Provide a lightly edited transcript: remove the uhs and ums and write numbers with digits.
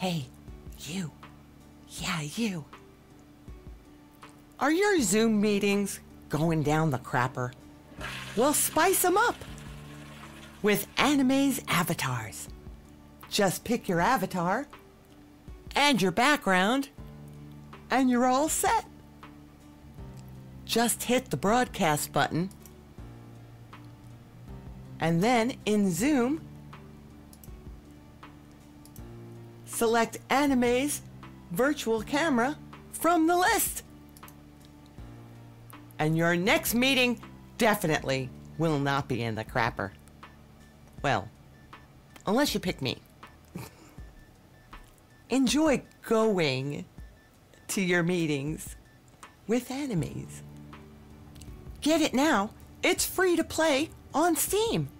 Hey, you. Yeah, you. Are your Zoom meetings going down the crapper? We'll spice them up with Animaze avatars. Just pick your avatar and your background, and you're all set. Just hit the broadcast button, and then in Zoom, select Animaze virtual camera from the list. And your next meeting definitely will not be in the crapper. Well, unless you pick me. Enjoy going to your meetings with Animaze. Get it now. It's free to play on Steam.